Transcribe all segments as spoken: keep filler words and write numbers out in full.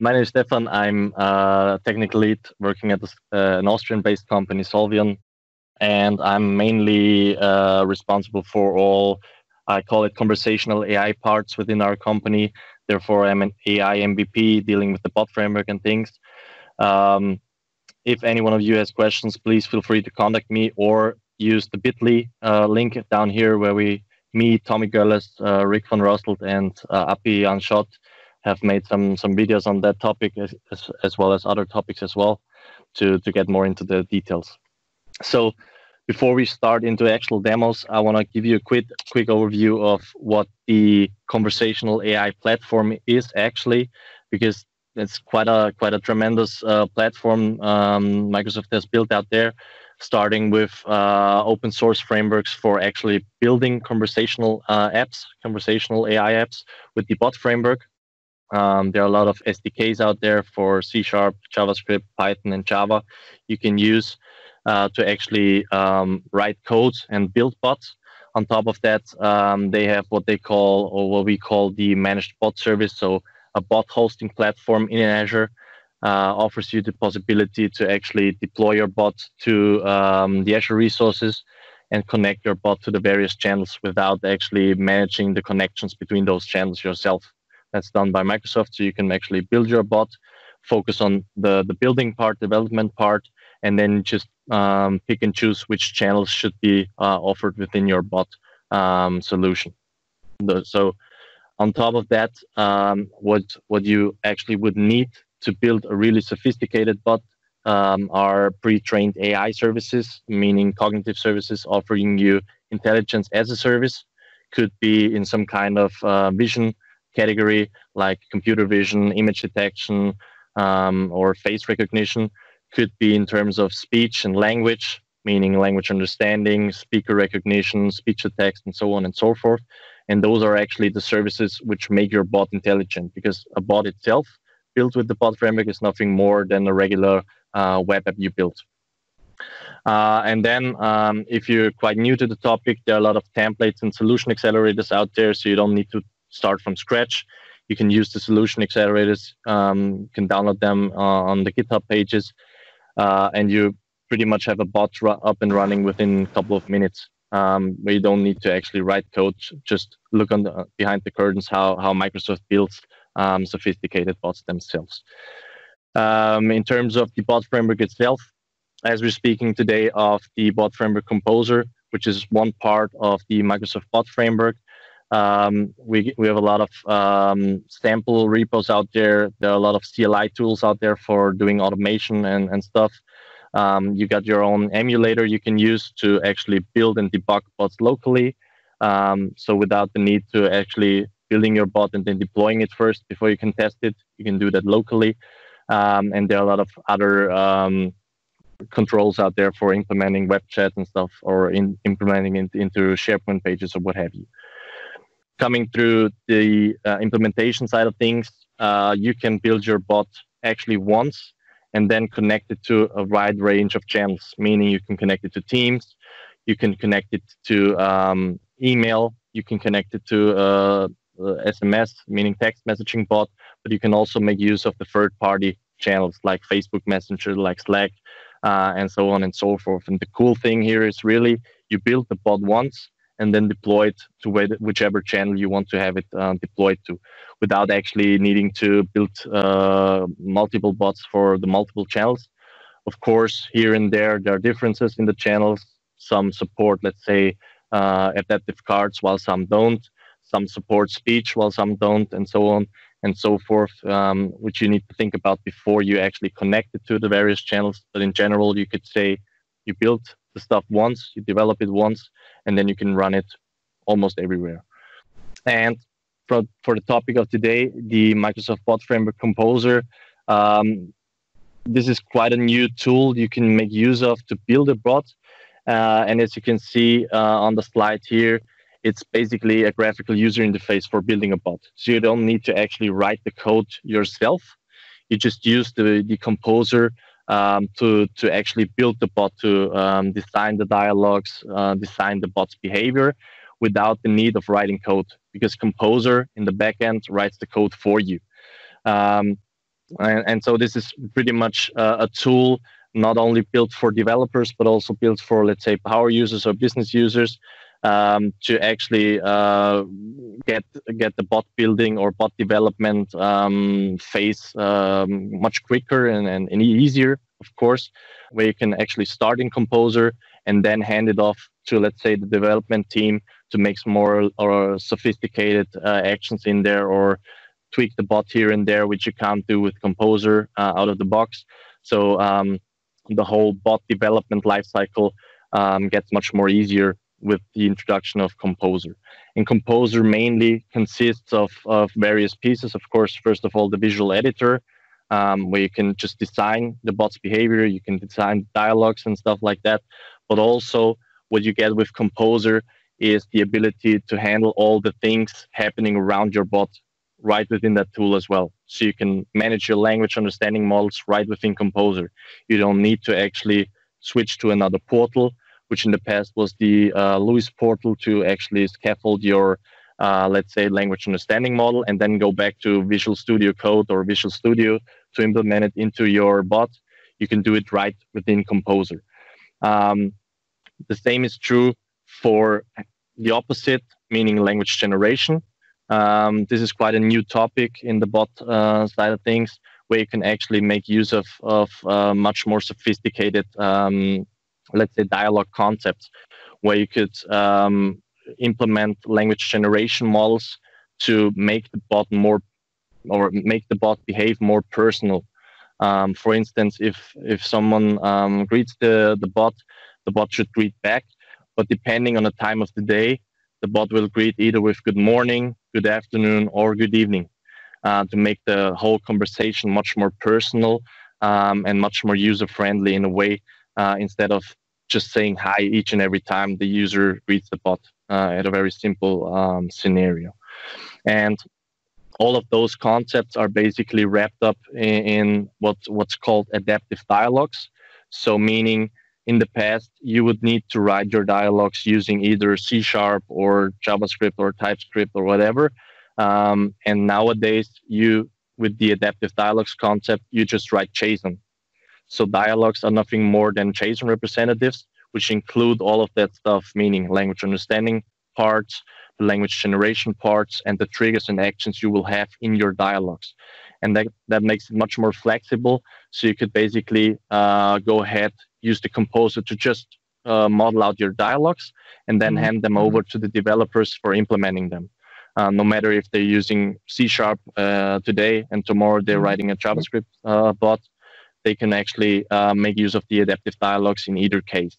My name is Stefan. I'm a technical lead working at an Austrian-based company, Solvion, and I'm mainly uh, responsible for all, I call it conversational A I parts within our company. Therefore, I'm an A I M V P dealing with the bot framework and things. Um, if any one of you has questions, please feel free to contact me or use the bit dot L Y uh, link down here where we, me, Tommy Gurles, uh, Rick von Rosselt, and uh, Api Anschott, have made some some videos on that topic as, as, as well as other topics as well to, to get more into the details. So before we start into actual demos, I want to give you a quick, quick overview of what the conversational A I platform is actually, because it's quite a, quite a tremendous uh, platform um, Microsoft has built out there, starting with uh, open source frameworks for actually building conversational uh, apps, conversational A I apps with the bot framework. Um, there are a lot of S D Ks out there for C sharp, JavaScript, Python, and Java you can use uh, to actually um, write codes and build bots. On top of that, um, they have what they call, or what we call, the managed bot service. So a bot hosting platform in Azure uh, offers you the possibility to actually deploy your bot to um, the Azure resources and connect your bot to the various channels without actually managing the connections between those channels yourself. That's done by Microsoft, so you can actually build your bot, focus on the, the building part, development part, and then just um, pick and choose which channels should be uh, offered within your bot um, solution. The, so on top of that, um, what, what you actually would need to build a really sophisticated bot um, are pre-trained A I services, meaning cognitive services offering you intelligence as a service. Could be in some kind of uh, vision category, like computer vision, image detection, um, or face recognition. Could be in terms of speech and language, meaning language understanding, speaker recognition, speech to text, and so on and so forth. And those are actually the services which make your bot intelligent, because a bot itself, built with the bot framework, is nothing more than a regular uh, web app you built. Uh, and then um, if you're quite new to the topic, there are a lot of templates and solution accelerators out there, so you don't need to start from scratch. You can use the solution accelerators, um, you can download them uh, on the GitHub pages, uh, and you pretty much have a bot up and running within a couple of minutes. Um, where you don't need to actually write code, just look on the, behind the curtains how, how Microsoft builds um, sophisticated bots themselves. Um, in terms of the bot framework itself, as we're speaking today of the Bot Framework Composer, which is one part of the Microsoft Bot Framework, Um, we, we have a lot of um, sample repos out there. There are a lot of C L I tools out there for doing automation and, and stuff. Um, you got your own emulator you can use to actually build and debug bots locally. Um, so without the need to actually building your bot and then deploying it first before you can test it, you can do that locally. Um, and there are a lot of other um, controls out there for implementing web chat and stuff, or in, implementing it into SharePoint pages or what have you. Coming through the uh, implementation side of things, uh, you can build your bot actually once and then connect it to a wide range of channels, meaning you can connect it to Teams, you can connect it to um, email, you can connect it to uh, S M S, meaning text messaging bot, but you can also make use of the third-party channels like Facebook Messenger, like Slack, uh, and so on and so forth. And the cool thing here is really you build the bot once and then deploy it to whichever channel you want to have it uh, deployed to, without actually needing to build uh, multiple bots for the multiple channels. Of course, here and there, there are differences in the channels. Some support, let's say, uh, adaptive cards, while some don't. Some support speech, while some don't, and so on and so forth, um, which you need to think about before you actually connect it to the various channels. But in general, you could say you build the stuff once, you develop it once, and then you can run it almost everywhere. And for, for the topic of today, the Microsoft Bot Framework Composer, um, this is quite a new tool you can make use of to build a bot. Uh, and as you can see uh, on the slide here, it's basically a graphical user interface for building a bot. So you don't need to actually write the code yourself. You just use the, the composer Um, to, to actually build the bot, to um, design the dialogues, uh, design the bot's behavior, without the need of writing code, because Composer in the backend writes the code for you. Um, and, and so this is pretty much uh, a tool not only built for developers, but also built for, let's say, power users or business users um, to actually uh, get get the bot building or bot development um, phase um, much quicker and, and, and easier, of course, where you can actually start in Composer and then hand it off to, let's say, the development team to make some more or sophisticated uh, actions in there or tweak the bot here and there, which you can't do with Composer uh, out of the box. So um, the whole bot development lifecycle um, gets much more easier with the introduction of Composer. And Composer mainly consists of, of various pieces. Of course, first of all, the visual editor, um, where you can just design the bot's behavior. You can design dialogues and stuff like that. But also what you get with Composer is the ability to handle all the things happening around your bot right within that tool as well. So you can manage your language understanding models right within Composer. You don't need to actually switch to another portal, which in the past was the uh, Luis portal, to actually scaffold your, uh, let's say, language understanding model and then go back to Visual Studio Code or Visual Studio to implement it into your bot. You can do it right within Composer. Um, the same is true for the opposite, meaning language generation. Um, this is quite a new topic in the bot uh, side of things, where you can actually make use of, of uh, much more sophisticated, um, let's say, dialogue concepts, where you could um, implement language generation models to make the bot more, or make the bot behave more personal. Um, for instance, if if someone um, greets the, the bot, the bot should greet back, but depending on the time of the day, the bot will greet either with good morning, good afternoon, or good evening uh, to make the whole conversation much more personal um, and much more user-friendly in a way, uh, instead of just saying hi each and every time the user greets the bot uh, at a very simple um, scenario. And all of those concepts are basically wrapped up in, in what, what's called adaptive dialogues. So meaning, in the past, you would need to write your dialogues using either C sharp or JavaScript or TypeScript or whatever. Um, and nowadays, you, with the adaptive dialogues concept, you just write JSON. So dialogues are nothing more than JSON representatives, which include all of that stuff, meaning language understanding parts, the language generation parts, and the triggers and actions you will have in your dialogues. And that, that makes it much more flexible. So you could basically uh, go ahead, use the Composer to just uh, model out your dialogues and then mm-hmm. hand them over to the developers for implementing them. Uh, no matter if they're using C sharp uh, today and tomorrow they're mm-hmm. writing a JavaScript uh, bot, they can actually uh, make use of the adaptive dialogues in either case.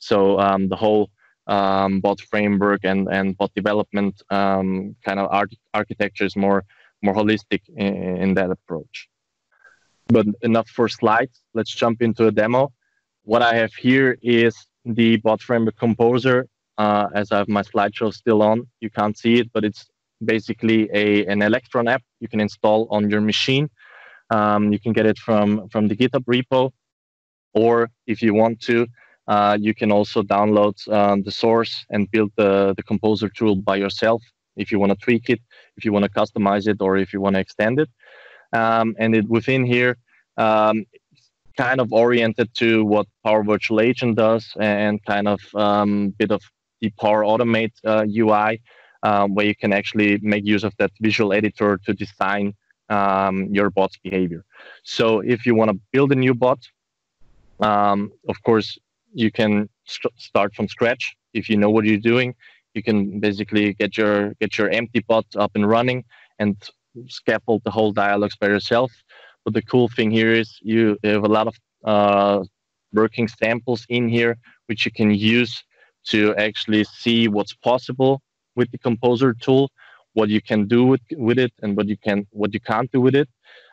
So um, the whole um, bot framework and, and bot development um, kind of arch architecture is more, more holistic in, in that approach. But enough for slides, let's jump into a demo. What I have here is the Bot Framework Composer, uh, as I have my slideshow still on. You can't see it, but it's basically a, an Electron app you can install on your machine. Um, you can get it from, from the GitHub repo, or if you want to, uh, you can also download um, the source and build the, the Composer tool by yourself if you want to tweak it, if you want to customize it, or if you want to extend it. Um, and it, within here, um, kind of oriented to what Power Virtual Agent does and kind of um, bit of the Power Automate uh, U I, um, where you can actually make use of that visual editor to design um, your bot's behavior. So if you want to build a new bot, um, of course, you can st start from scratch. If you know what you're doing, you can basically get your, get your empty bot up and running and scaffold the whole dialogues by yourself. But the cool thing here is you have a lot of uh, working samples in here, which you can use to actually see what's possible with the Composer tool, what you can do with, with it, and what you can what you can't do with it,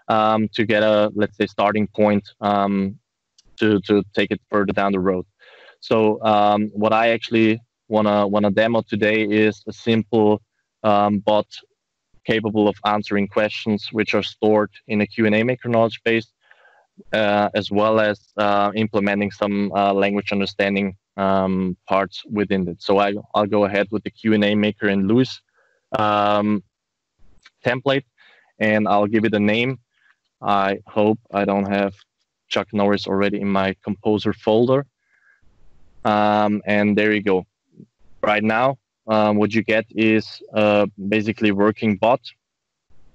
um, to get a, let's say, starting point um, to to take it further down the road. So um, what I actually wanna wanna demo today is a simple um, bot capable of answering questions which are stored in a Q and A Maker knowledge base, uh, as well as uh, implementing some uh, language understanding um, parts within it. So I, I'll go ahead with the Q and A Maker and Luis um, template, and I'll give it a name. I hope I don't have Chuck Norris already in my composer folder. Um, and there you go. Right now, um, what you get is uh, basically working bot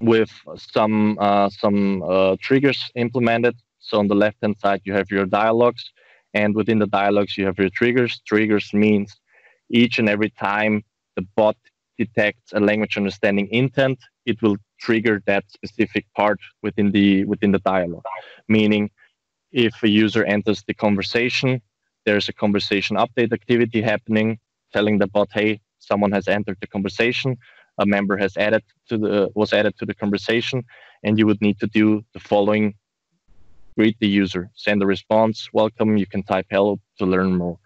with some, uh, some uh, triggers implemented. So on the left-hand side, you have your dialogues, and within the dialogues, you have your triggers. Triggers means each and every time the bot detects a language understanding intent, it will trigger that specific part within the within the dialogue. Meaning, if a user enters the conversation, there's a conversation update activity happening, telling the bot, "Hey, someone has entered the conversation. A member has added to the was added to the conversation," and you would need to do the following. Greet the user, send a response, welcome, you can type help to learn more.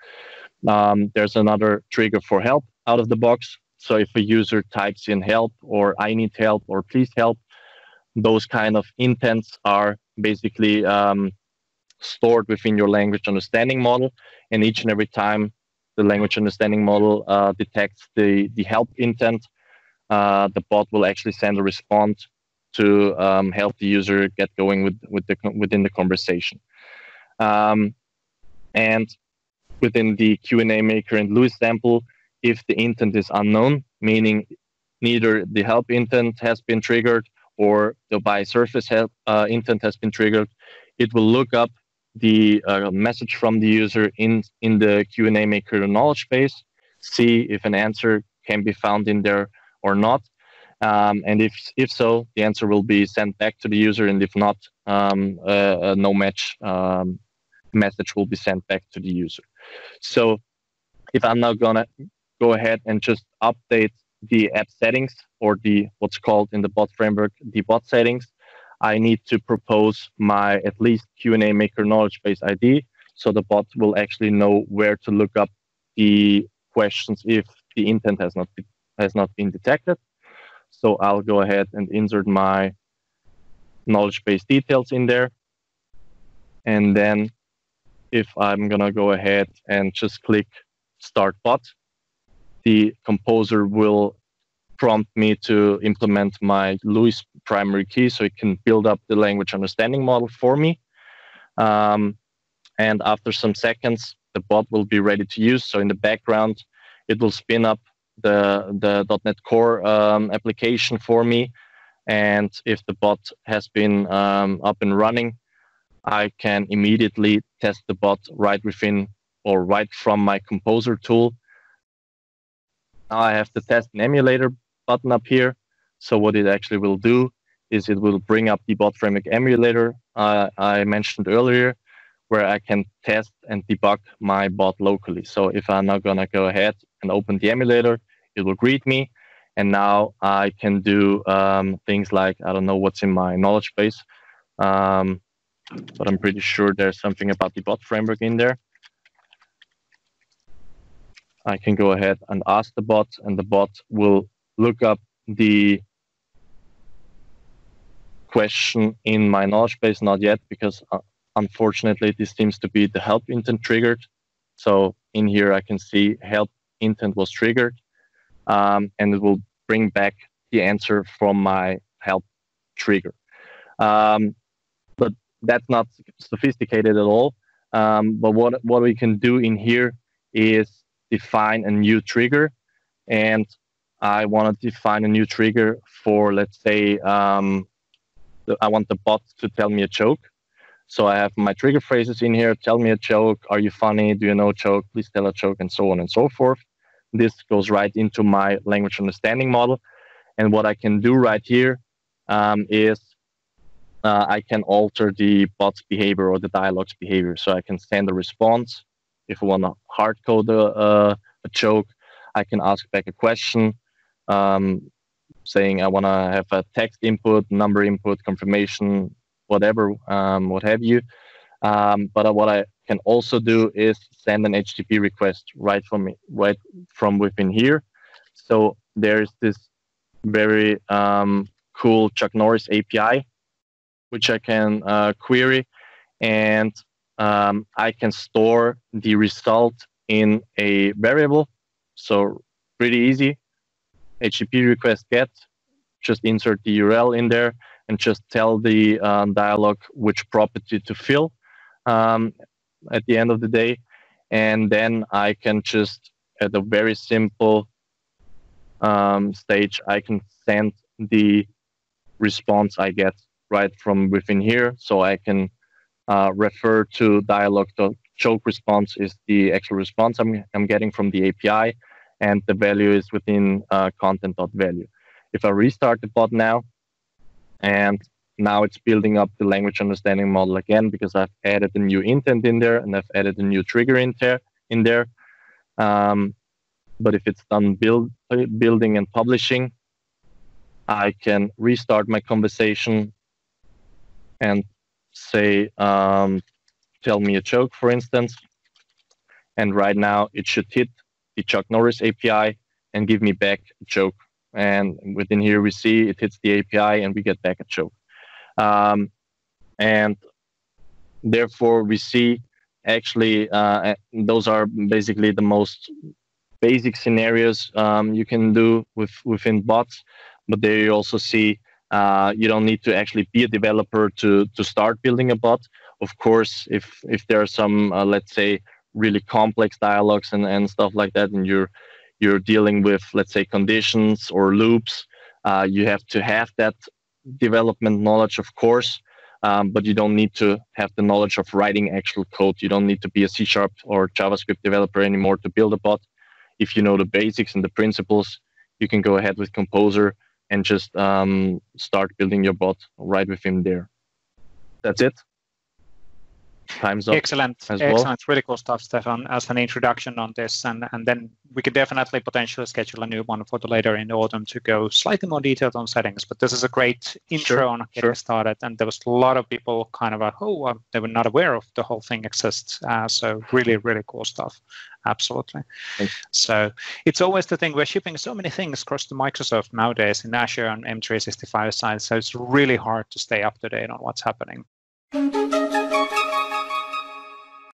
Um, there's another trigger for help out of the box. So if a user types in help or I need help or please help, those kind of intents are basically um, stored within your language understanding model. And each and every time the language understanding model uh, detects the, the help intent, uh, the bot will actually send a response to um, help the user get going with, with the, within the conversation. Um, and within the Q and A Maker and Luis sample, if the intent is unknown, meaning neither the help intent has been triggered or the by surface help uh, intent has been triggered, it will look up the uh, message from the user in, in the Q and A Maker knowledge base, see if an answer can be found in there or not. Um, and if if so, the answer will be sent back to the user, and if not, um, a, a no match um, message will be sent back to the user. So if I'm now gonna go ahead and just update the app settings, or the what's called in the bot framework the bot settings, I need to propose my at least Q and A Maker knowledge base I D, so the bot will actually know where to look up the questions if the intent has not be, has not been detected. So I'll go ahead and insert my knowledge base details in there. And then if I'm going to go ahead and just click Start Bot, the composer will prompt me to implement my Luis primary key so it can build up the language understanding model for me. Um, and after some seconds, the bot will be ready to use. So in the background, it will spin up the the .NET Core um, application for me, and if the bot has been um, up and running, I can immediately test the bot right within or right from my composer tool. Now I have the test and emulator button up here. So what it actually will do is it will bring up the bot framework emulator uh, I mentioned earlier, where I can test and debug my bot locally. So if I'm now gonna go ahead and open the emulator, it will greet me. And now I can do um, things like, I don't know what's in my knowledge base, um, but I'm pretty sure there's something about the bot framework in there. I can go ahead and ask the bot, and the bot will look up the question in my knowledge base. Not yet, because uh, unfortunately, this seems to be the help intent triggered. So in here, I can see help intent was triggered, um, and it will bring back the answer from my help trigger. Um, but that's not sophisticated at all. Um, but what, what we can do in here is define a new trigger. And I want to define a new trigger for, let's say, um, I want the bot to tell me a joke. So I have my trigger phrases in here. Tell me a joke. Are you funny? Do you know a joke? Please tell a joke, and so on and so forth. This goes right into my language understanding model. And what I can do right here um, is uh, I can alter the bot's behavior or the dialogue's behavior. So I can send a response. If I want to hard code a, uh, a joke, I can ask back a question um, saying I want to have a text input, number input, confirmation, whatever, um, what have you. Um, but uh, what I can also do is send an H T T P request right from right from within here. So there's this very um, cool Chuck Norris A P I, which I can uh, query, and um, I can store the result in a variable. So pretty easy. H T T P request get, just insert the U R L in there and just tell the um, dialog which property to fill um, at the end of the day. And then I can just, at a very simple um, stage, I can send the response I get right from within here. So I can uh, refer to dialog.choke response is the actual response I'm, I'm getting from the A P I, and the value is within uh, content.value. If I restart the bot now, and now it's building up the language understanding model again, because I've added a new intent in there and I've added a new trigger in there. In there. Um, but if it's done build, building and publishing, I can restart my conversation and say, um, tell me a joke, for instance. And right now it should hit the Chuck Norris A P I and give me back a joke. And within here we see it hits the A P I and we get back a joke. Um, and therefore we see actually uh, those are basically the most basic scenarios um, you can do with within bots. But there you also see uh, you don't need to actually be a developer to to start building a bot. Of course, if if there are some uh, let's say really complex dialogues and and stuff like that, and you're you're dealing with, let's say, conditions or loops, uh, you have to have that development knowledge, of course, um, but you don't need to have the knowledge of writing actual code. You don't need to be a C sharp or JavaScript developer anymore to build a bot. If you know the basics and the principles, you can go ahead with Composer and just um, start building your bot right within there. That's it. Time's up. Excellent, as well. Excellent, really cool stuff, Stefan, as an introduction on this, and and then we could definitely potentially schedule a new one for the later in the autumn to go slightly more detailed on settings. But this is a great intro sure, on getting sure. started, and there was a lot of people kind of like, oh, they were not aware of the whole thing exists. Uh, so really, really cool stuff. Absolutely. Thanks. So it's always the thing, we're shipping so many things across to Microsoft nowadays in Azure and M three sixty-five side, so it's really hard to stay up to date on what's happening.